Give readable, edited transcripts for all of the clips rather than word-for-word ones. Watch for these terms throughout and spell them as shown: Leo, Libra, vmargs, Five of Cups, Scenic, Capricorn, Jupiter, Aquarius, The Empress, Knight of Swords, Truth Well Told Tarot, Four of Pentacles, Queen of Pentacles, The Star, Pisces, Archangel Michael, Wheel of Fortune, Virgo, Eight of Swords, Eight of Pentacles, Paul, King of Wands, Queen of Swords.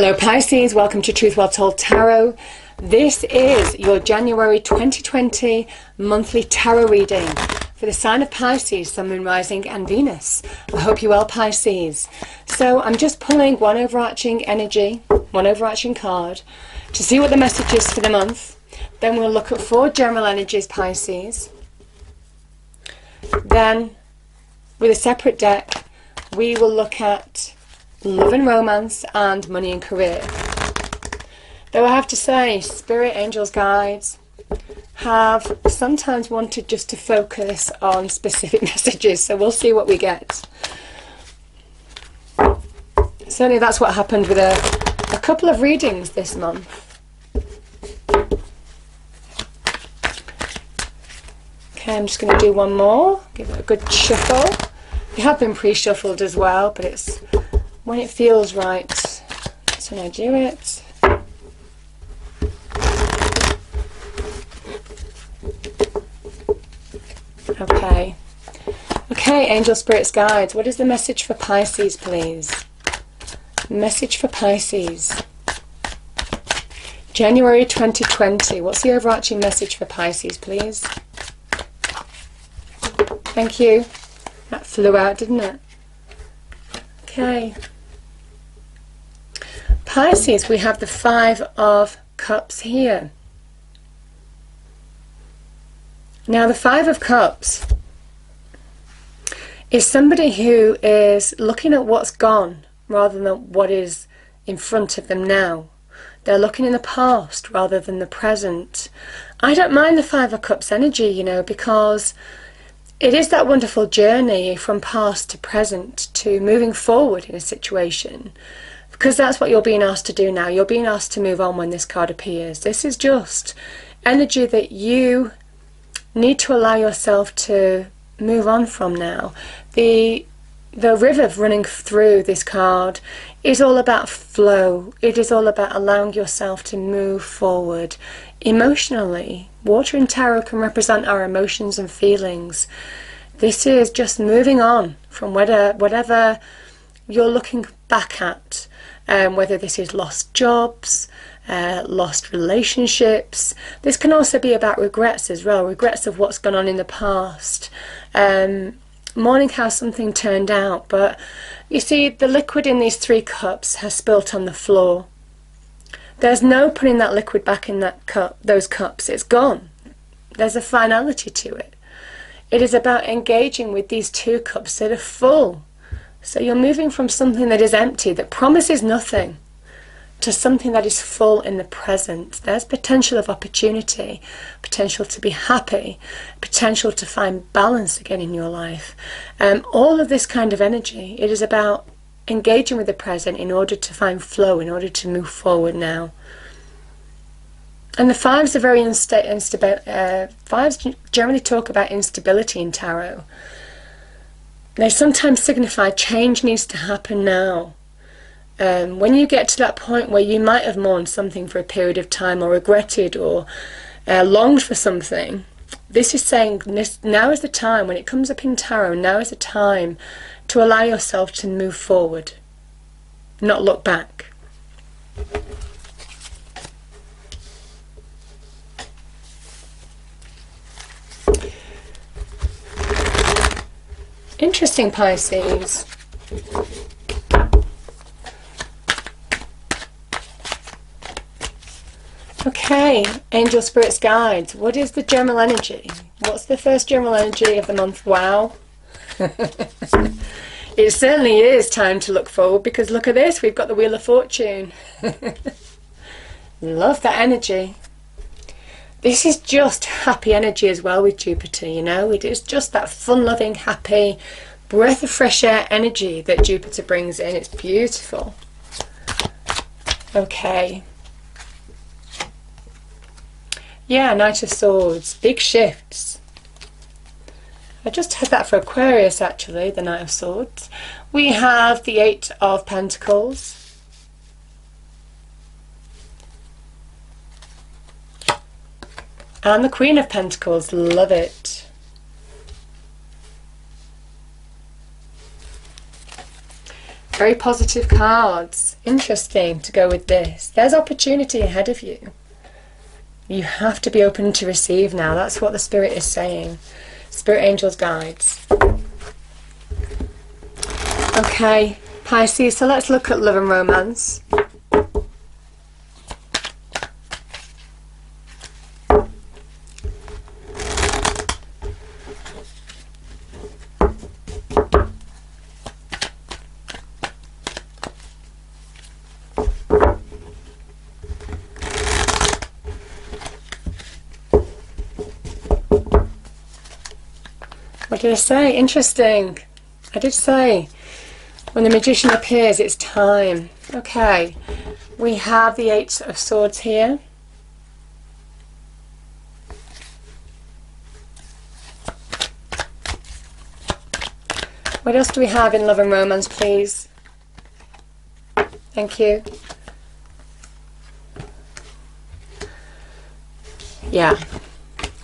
Hello Pisces, welcome to Truth Well Told Tarot. This is your January 2020 monthly tarot reading for the sign of Pisces, Sun, Moon, Rising and Venus. I hope you're well, Pisces. So I'm just pulling one overarching energy, one overarching card to see what the message is for the month. Then we'll look at four general energies, Pisces. Then with a separate deck, we will look at love and romance and money and career. Though I have to say, spirit, angels, guides have sometimes wanted just to focus on specific messages, so we'll see what we get. Certainly that's what happened with a couple of readings this month. Okay, I'm just going to do one more, give it a good shuffle. They have been pre-shuffled as well, but it's when it feels right, that's when I do it. Okay. Okay, Angel, Spirits, Guides, what is the message for Pisces, please? Message for Pisces. January 2020, what's the overarching message for Pisces, please? Thank you. That flew out, didn't it? Okay. Pisces, we have the Five of Cups here. Now the Five of Cups is somebody who is looking at what's gone rather than what is in front of them now. They're looking in the past rather than the present. I don't mind the Five of Cups energy, you know, because it is that wonderful journey from past to present to moving forward in a situation. Because that's what you're being asked to do now. You're being asked to move on when this card appears. This is just energy that you need to allow yourself to move on from now. The river running through this card is all about flow. It is all about allowing yourself to move forward emotionally. Water in tarot can represent our emotions and feelings. This is just moving on from whatever you're looking back at, whether this is lost jobs, lost relationships. This can also be about regrets as well, regrets of what's gone on in the past. Mourning how something turned out, but you see the liquid in these three cups has spilt on the floor. There's no putting that liquid back in that cup, those cups. It's gone. There's a finality to it. It is about engaging with these two cups that are full. So you're moving from something that is empty, that promises nothing, to something that is full in the present. There's potential of opportunity, potential to be happy, potential to find balance again in your life. All of this kind of energy, it is about engaging with the present in order to find flow, in order to move forward now. And the fives are very unstable. Fives generally talk about instability in tarot. They sometimes signify change needs to happen now. When you get to that point where you might have mourned something for a period of time or regretted or longed for something, this is saying now is the time, when it comes up in tarot, now is the time to allow yourself to move forward, not look back. Interesting, Pisces. Okay, Angel, Spirits, Guides, what is the general energy? What's the first general energy of the month? Wow. It certainly is time to look forward, because look at this, we've got the Wheel of Fortune. Love that energy. This is just happy energy as well with Jupiter, you know. It is just that fun-loving, happy, breath of fresh air energy that Jupiter brings in. It's beautiful. Okay. Yeah, Knight of Swords, big shifts. I just had that for Aquarius actually, the Knight of Swords. We have the Eight of Pentacles. And the Queen of Pentacles, love it. Very positive cards. Interesting to go with this. There's opportunity ahead of you. You have to be open to receive now. That's what the Spirit is saying. Spirit Angels Guides. Okay, Pisces, so let's look at love and romance. What did I say? Interesting. I did say when the Magician appears, it's time. Okay, we have the Eight of Swords here. What else do we have in love and romance, please? Thank you. Yeah,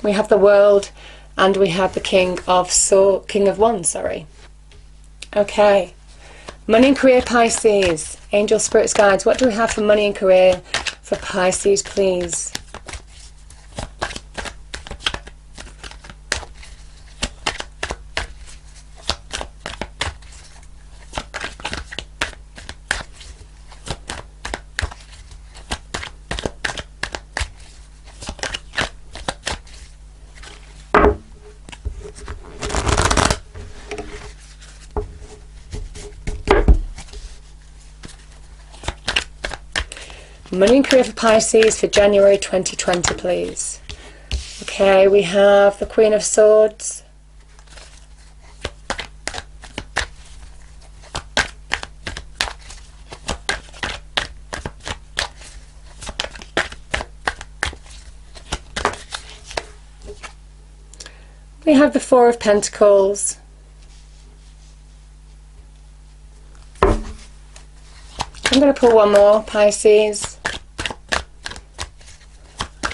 we have the World. And we have the King of Wands, sorry. Okay. Money and career, Pisces. Angel Spirits Guides. What do we have for money and career for Pisces, please? Money and career for Pisces for January 2020, please. Okay, we have the Queen of Swords. We have the Four of Pentacles. I'm going to pull one more, Pisces.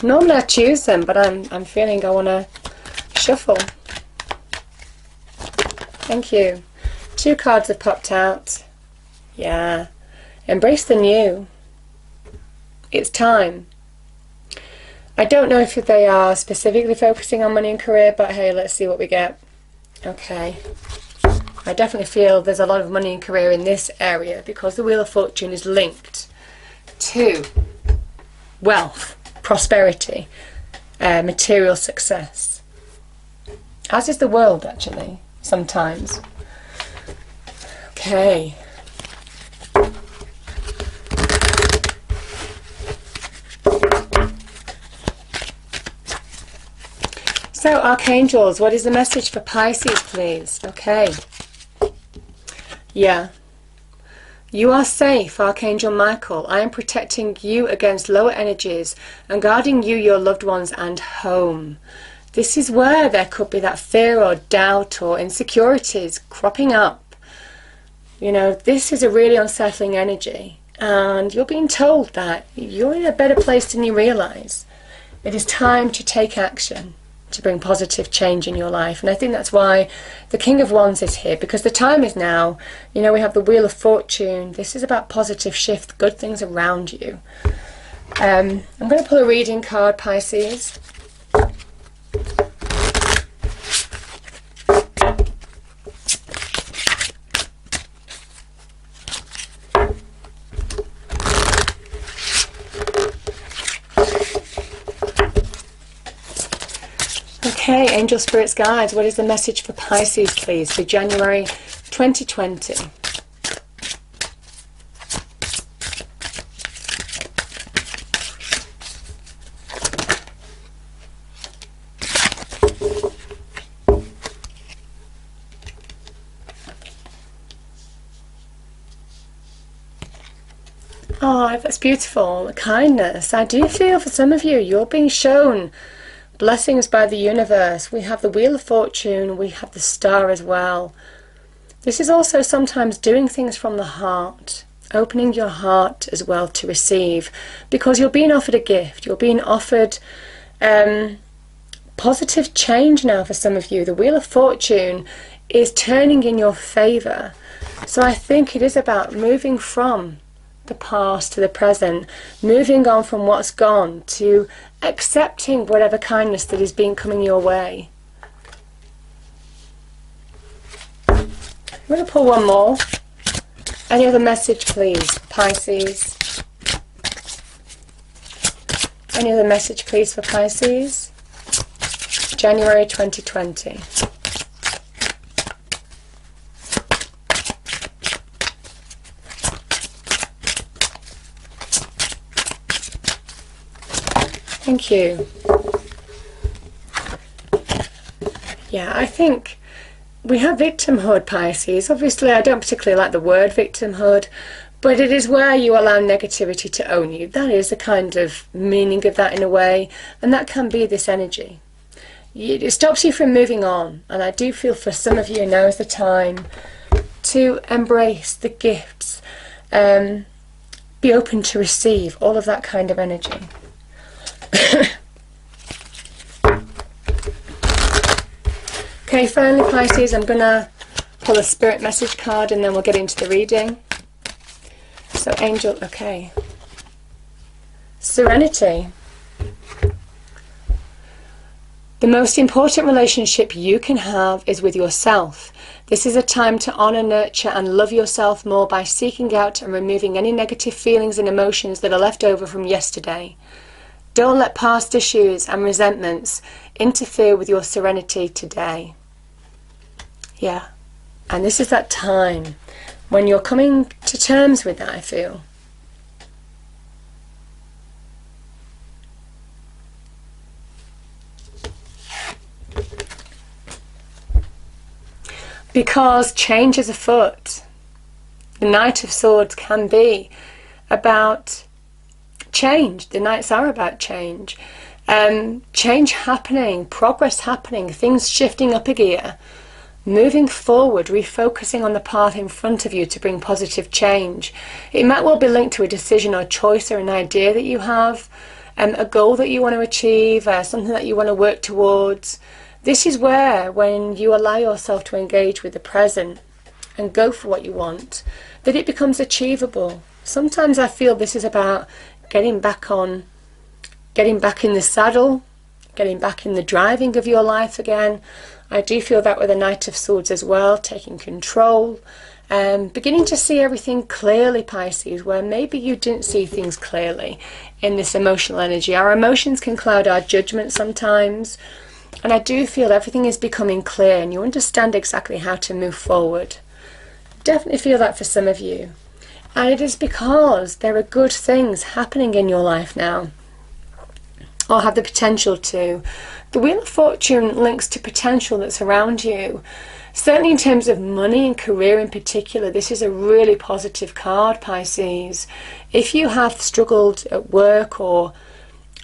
Normally I choose them, but I'm feeling I want to shuffle. Thank you. Two cards have popped out. Yeah. Embrace the new. It's time. I don't know if they are specifically focusing on money and career, but hey, let's see what we get. Okay. I definitely feel there's a lot of money and career in this area because the Wheel of Fortune is linked to wealth. Prosperity, material success, as is the world actually, sometimes. Okay. So Archangels, what is the message for Pisces, please? Okay. Yeah. You are safe, Archangel Michael. I am protecting you against lower energies and guarding you, your loved ones, and home. This is where there could be that fear or doubt or insecurities cropping up. You know, this is a really unsettling energy, and you're being told that you're in a better place than you realise. It is time to take action to bring positive change in your life, and I think that's why the King of Wands is here, because the time is now. You know, we have the Wheel of Fortune. This is about positive shift, good things around you. I'm going to pull a reading card, Pisces. Okay, Angel Spirits Guides, what is the message for Pisces, please, for January 2020? Oh, that's beautiful. The kindness. I do feel for some of you, you're being shown blessings by the universe. We have the Wheel of Fortune, we have the Star as well. This is also sometimes doing things from the heart, opening your heart as well to receive, because you're being offered a gift, you're being offered positive change now for some of you. The Wheel of Fortune is turning in your favour. So I think it is about moving from the past to the present, moving on from what's gone to accepting whatever kindness that has been coming your way. I'm going to pull one more. Any other message, please, Pisces? Any other message, please, for Pisces? January 2020. Thank you. Yeah, I think we have victimhood, Pisces. Obviously, I don't particularly like the word victimhood, but it is where you allow negativity to own you. That is the kind of meaning of that in a way, and that can be this energy. It stops you from moving on, and I do feel for some of you now is the time to embrace the gifts, be open to receive all of that kind of energy. Okay, finally, Pisces, I'm going to pull a spirit message card and then we'll get into the reading. So, Angel, okay. Serenity. The most important relationship you can have is with yourself. This is a time to honour, nurture and love yourself more by seeking out and removing any negative feelings and emotions that are left over from yesterday. Don't let past issues and resentments interfere with your serenity today. Yeah, and this is that time when you're coming to terms with that, I feel. Because change is afoot. The Knight of Swords can be about change. The Knights are about change. Change happening, progress happening, things shifting up a gear. Moving forward, refocusing on the path in front of you to bring positive change. It might well be linked to a decision or choice or an idea that you have, a goal that you want to achieve, something that you want to work towards. This is where, when you allow yourself to engage with the present and go for what you want, that it becomes achievable. Sometimes I feel this is about getting back in the saddle, getting back in the driving of your life again. I do feel that with the Knight of Swords as well, taking control, beginning to see everything clearly, Pisces, where maybe you didn't see things clearly in this emotional energy. Our emotions can cloud our judgment sometimes, and I do feel everything is becoming clear and you understand exactly how to move forward. Definitely feel that for some of you. And it is because there are good things happening in your life now, or have the potential to. The Wheel of Fortune links to potential that's around you. Certainly in terms of money and career in particular, this is a really positive card, Pisces. If you have struggled at work or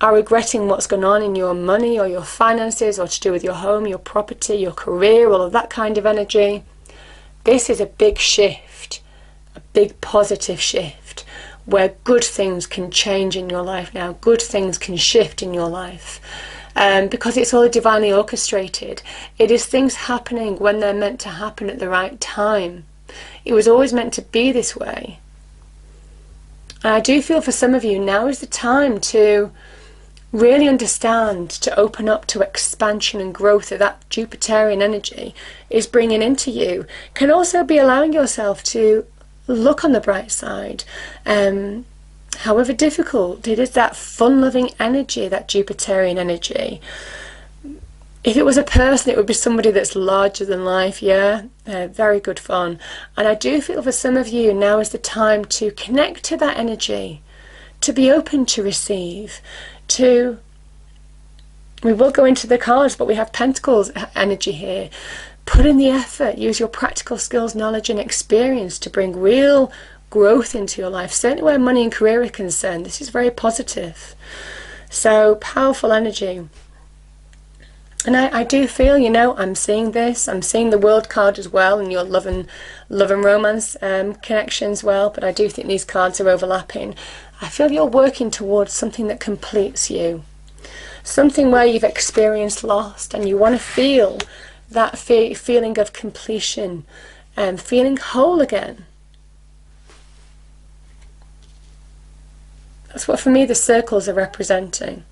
are regretting what's going on in your money or your finances or to do with your home, your property, your career, all of that kind of energy, this is a big shift. A big positive shift where good things can change in your life now, good things can shift in your life, because it's all divinely orchestrated. It is things happening when they're meant to happen at the right time. It was always meant to be this way. And I do feel for some of you now is the time to really understand, to open up to expansion and growth that that Jupiterian energy is bringing into you. Can also be allowing yourself to look on the bright side, however difficult it is. That fun-loving energy, that Jupiterian energy. If it was a person, it would be somebody that's larger than life, yeah, very good fun. And I do feel for some of you now is the time to connect to that energy, to be open to receive, to, we will go into the cards, but we have Pentacles energy here. Put in the effort, use your practical skills, knowledge and experience to bring real growth into your life. Certainly where money and career are concerned, this is very positive. So, powerful energy. And I do feel, you know, I'm seeing this, I'm seeing the World card as well, and your love and romance connection as well, but I do think these cards are overlapping. I feel you're working towards something that completes you. Something where you've experienced loss and you want to feel that feeling of completion and feeling whole again. That's what for me the circles are representing.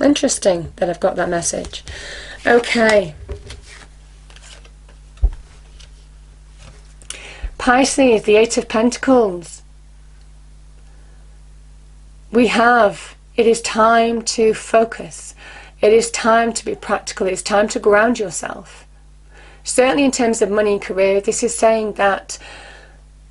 Interesting that I've got that message. Okay. Pisces, the Eight of Pentacles. It is time to focus. It is time to be practical. It's time to ground yourself. Certainly in terms of money and career, this is saying that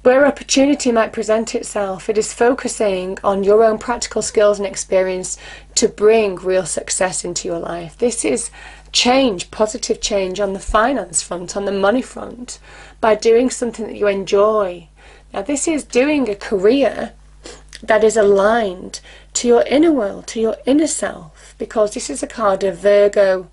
where opportunity might present itself, it is focusing on your own practical skills and experience to bring real success into your life. This is change, positive change on the finance front, on the money front, by doing something that you enjoy. Now, this is doing a career that is aligned to your inner world, to your inner self, because this is a card of Virgo.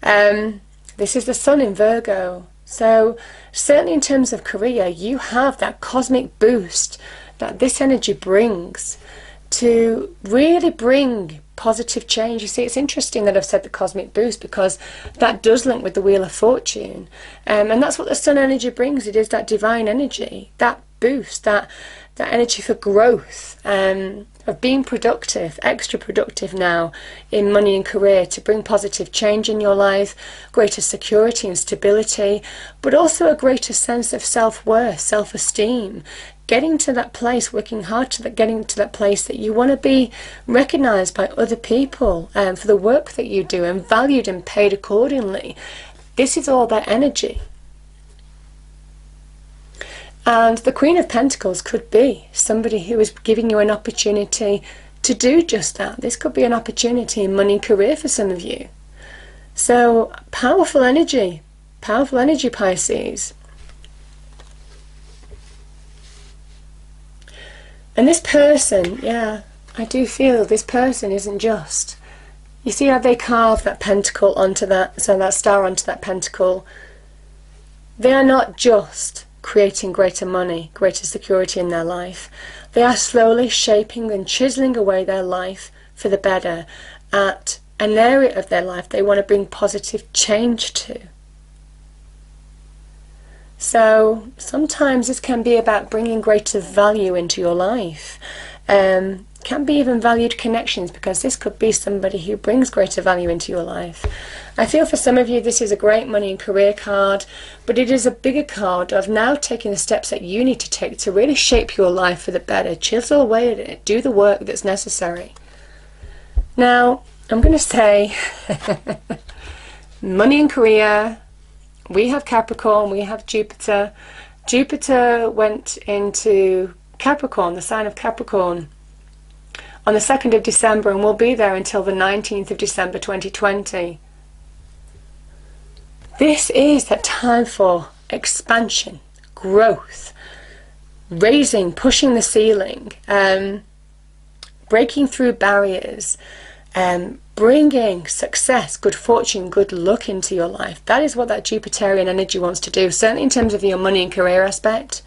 This is the Sun in Virgo. So certainly in terms of career, you have that cosmic boost that this energy brings to really bring positive change. You see, it's interesting that I've said the cosmic boost, because that does link with the Wheel of Fortune. And that's what the Sun energy brings. It is that divine energy, that boost, that energy for growth, of being productive, extra productive now in money and career, to bring positive change in your life, greater security and stability, but also a greater sense of self-worth, self-esteem, getting to that place, working hard to that, getting to that place that you want to be recognised by other people for the work that you do, and valued and paid accordingly. This is all that energy. And the Queen of Pentacles could be somebody who is giving you an opportunity to do just that. This could be an opportunity in money and career for some of you. So, powerful energy, Pisces. And this person, yeah, I do feel this person isn't just. You see how they carve that pentacle onto that, so that star onto that pentacle. They are not just creating greater money, greater security in their life. They are slowly shaping and chiseling away their life for the better at an area of their life they want to bring positive change to. So sometimes this can be about bringing greater value into your life. Can be even valued connections, because this could be somebody who brings greater value into your life. I feel for some of you this is a great money and career card, but it is a bigger card of now taking the steps that you need to take to really shape your life for the better, chisel away at it, do the work that's necessary. Now, I'm going to say money and career, we have Capricorn, we have Jupiter. Jupiter went into Capricorn, the sign of Capricorn, on the 2nd of December, and will be there until the 19th of December 2020. This is that time for expansion, growth, raising, pushing the ceiling, breaking through barriers, bringing success, good fortune, good luck into your life. That is what that Jupiterian energy wants to do, certainly in terms of your money and career aspect.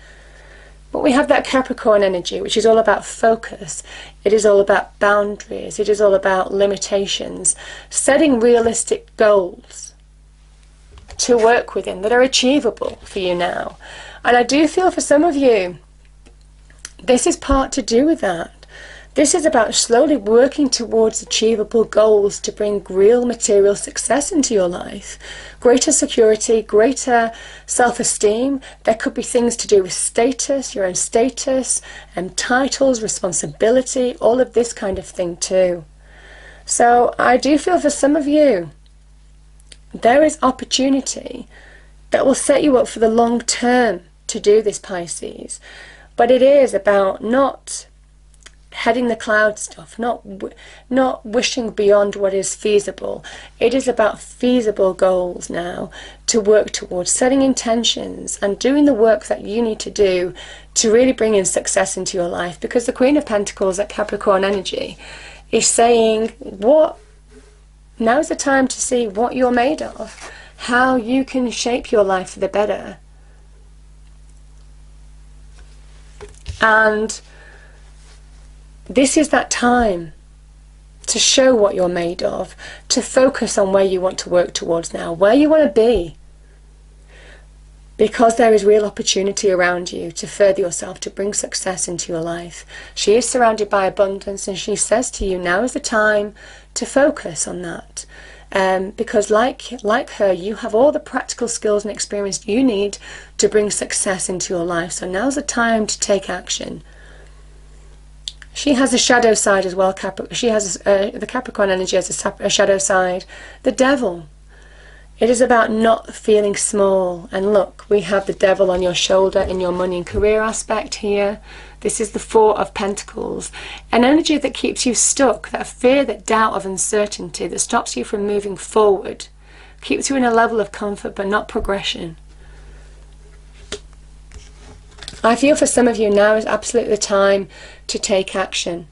But we have that Capricorn energy, which is all about focus. It is all about boundaries. It is all about limitations. Setting realistic goals to work within that are achievable for you now. And I do feel for some of you, this is part to do with that. This is about slowly working towards achievable goals to bring real material success into your life. Greater security, greater self-esteem. There could be things to do with status, your own status, and titles, responsibility, all of this kind of thing too. So I do feel for some of you, there is opportunity that will set you up for the long term to do this, Pisces. But it is about not heading the cloud stuff, not wishing beyond what is feasible. It is about feasible goals now to work towards, setting intentions and doing the work that you need to do to really bring in success into your life. Because the Queen of Pentacles at Capricorn energy is saying, now's the time to see what you're made of, how you can shape your life for the better. And this is that time to show what you're made of, to focus on where you want to work towards now, where you want to be. because there is real opportunity around you to further yourself, to bring success into your life. She is surrounded by abundance, and she says to you, now is the time to focus on that. Because like her, you have all the practical skills and experience you need to bring success into your life. So now's the time to take action. She has a shadow side as well. The Capricorn energy has a shadow side. The devil. It is about not feeling small. And look, we have the devil on your shoulder in your money and career aspect here. This is the Four of Pentacles, an energy that keeps you stuck, that fear, that doubt of uncertainty, that stops you from moving forward, keeps you in a level of comfort but not progression. I feel for some of you now is absolutely the time to take action,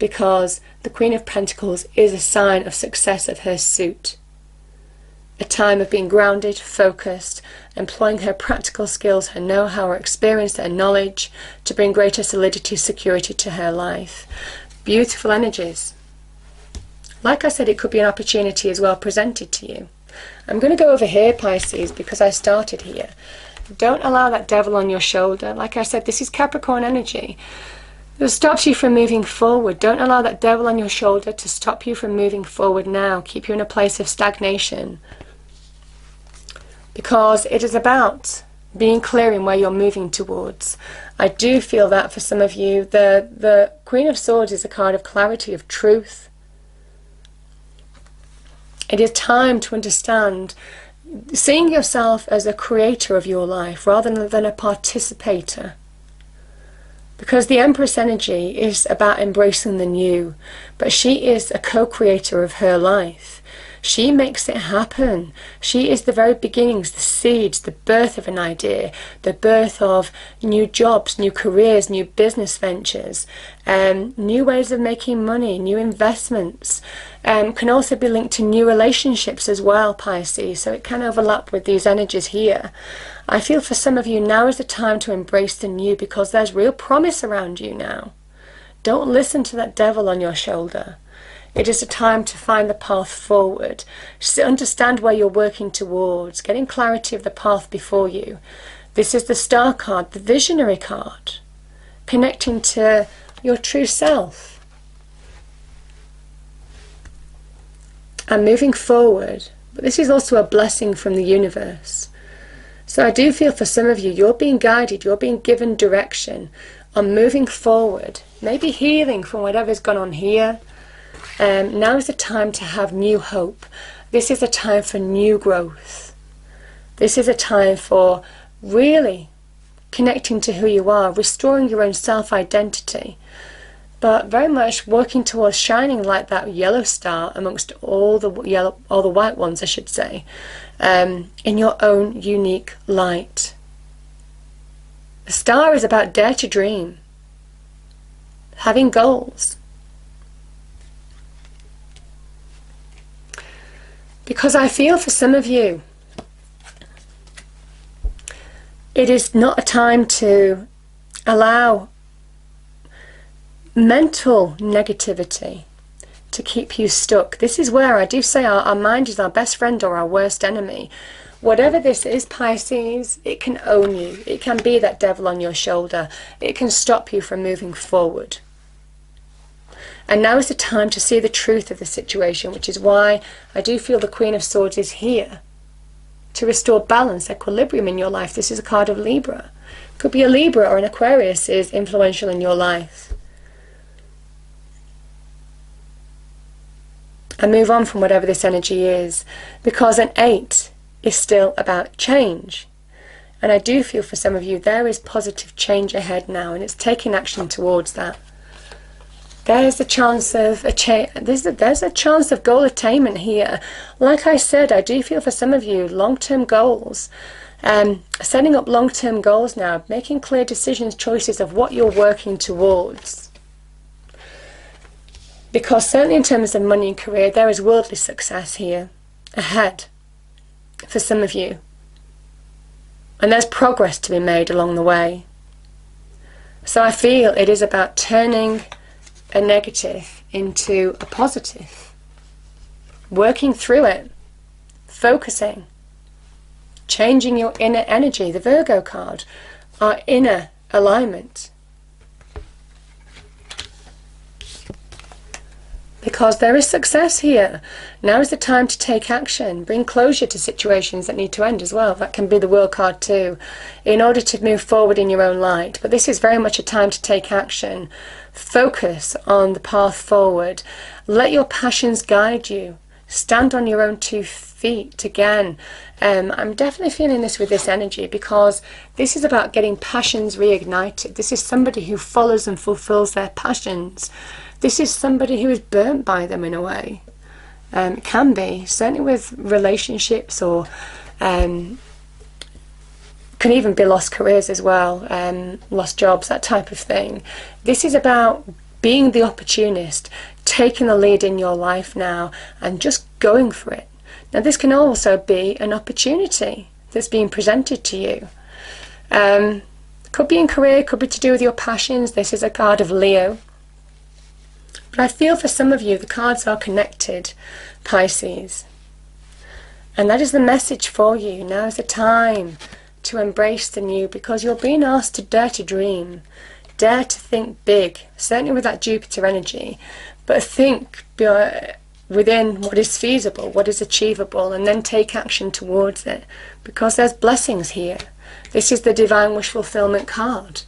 because the Queen of Pentacles is a sign of success of her suit. A time of being grounded, focused, employing her practical skills, her know-how, her experience, her knowledge to bring greater solidity, security to her life. Beautiful energies. Like I said, it could be an opportunity as well presented to you. I'm going to go over here, Pisces, because I started here. Don't allow that devil on your shoulder. Like I said, this is Capricorn energy. It stops you from moving forward. Don't allow that devil on your shoulder to stop you from moving forward now. Keep you in a place of stagnation. Because it is about being clear in where you're moving towards. I do feel that for some of you. The Queen of Swords is a card of clarity, of truth. It is time to understand, seeing yourself as a creator of your life rather than a participator. Because the Empress energy is about embracing the new, but she is a co-creator of her life. She makes it happen. She is the very beginnings, the seeds, the birth of an idea, the birth of new jobs, new careers, new business ventures, new ways of making money, new investments. Can also be linked to new relationships as well, Pisces, so it can overlap with these energies here. I feel for some of you now is the time to embrace the new, because there's real promise around you now. Don't listen to that devil on your shoulder. It is a time to find the path forward, to understand where you're working towards, getting clarity of the path before you. This is the Star card, the visionary card, connecting to your true self. And moving forward, but this is also a blessing from the universe. So I do feel for some of you, you're being guided, you're being given direction on moving forward, maybe healing from whatever's gone on here. Now is the time to have new hope. This is a time for new growth. This is a time for really connecting to who you are, restoring your own self-identity, but very much working towards shining like that yellow star amongst all the white ones, I should say, in your own unique light. The Star is about dare to dream, having goals. Because I feel for some of you, it is not a time to allow mental negativity to keep you stuck. This is where I do say our mind is our best friend or our worst enemy. Whatever this is, Pisces, it can own you. It can be that devil on your shoulder. It can stop you from moving forward. And now is the time to see the truth of the situation, which is why I do feel the Queen of Swords is here to restore balance, equilibrium in your life. This is a card of Libra. Could be a Libra or an Aquarius is influential in your life. And move on from whatever this energy is, because an 8 is still about change. And I do feel for some of you there is positive change ahead now, and it's taking action towards that. There's a chance of there's a chance of goal attainment here. Like I said, I do feel for some of you long-term goals, setting up long-term goals now, making clear decisions, choices of what you're working towards. Because certainly in terms of money and career, there is worldly success here ahead for some of you, and there's progress to be made along the way. So I feel it is about turning a negative into a positive, working through it, focusing, changing your inner energy, the Virgo card, our inner alignment. Because there is success here. Now is the time to take action. Bring closure to situations that need to end as well. That can be the World card too, in order to move forward in your own light. But this is very much a time to take action. Focus on the path forward. Let your passions guide you. Stand on your own two feet. Again, I'm definitely feeling this with this energy, because this is about getting passions reignited. This is somebody who follows and fulfills their passions. This is somebody who is burnt by them in a way. It can be, certainly with relationships, or can even be lost careers as well, lost jobs, that type of thing. This is about being the opportunist, taking the lead in your life now and just going for it. Now this can also be an opportunity that's being presented to you. Could be in career, could be to do with your passions. This is a card of Leo. But I feel for some of you the cards are connected, Pisces. And that is the message for you. Now is the time to embrace the new, because you're being asked to dare to dream, dare to think big, certainly with that Jupiter energy, but think within what is feasible, what is achievable, and then take action towards it, because there's blessings here. This is the Divine Wish Fulfillment card.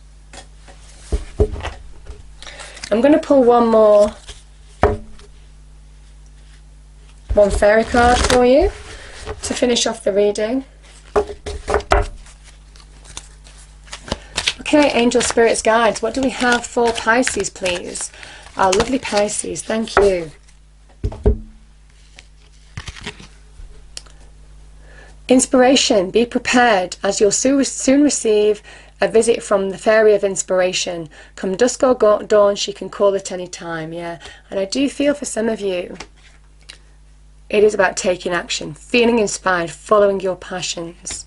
I'm going to pull one fairy card for you to finish off the reading. Okay, Angel Spirits Guides, what do we have for Pisces, please? Our lovely Pisces, thank you. Inspiration, be prepared as you'll soon receive a visit from the Fairy of Inspiration. Come dusk or dawn, she can call at any time. Yeah, and I do feel for some of you it is about taking action, feeling inspired, following your passions.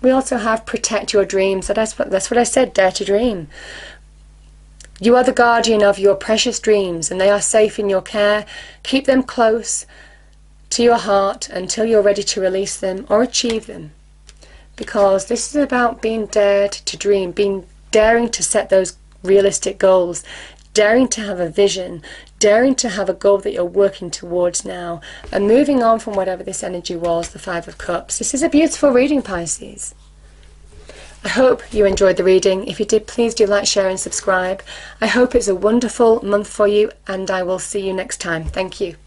We also have protect your dreams. That's what I said, dare to dream. You are the guardian of your precious dreams and they are safe in your care. Keep them close to your heart until you're ready to release them or achieve them. Because this is about being dared to dream, daring to set those realistic goals, daring to have a vision, daring to have a goal that you're working towards now, and moving on from whatever this energy was, the Five of Cups. This is a beautiful reading, Pisces. I hope you enjoyed the reading. If you did, please do like, share and subscribe. I hope it's a wonderful month for you, and I will see you next time. Thank you.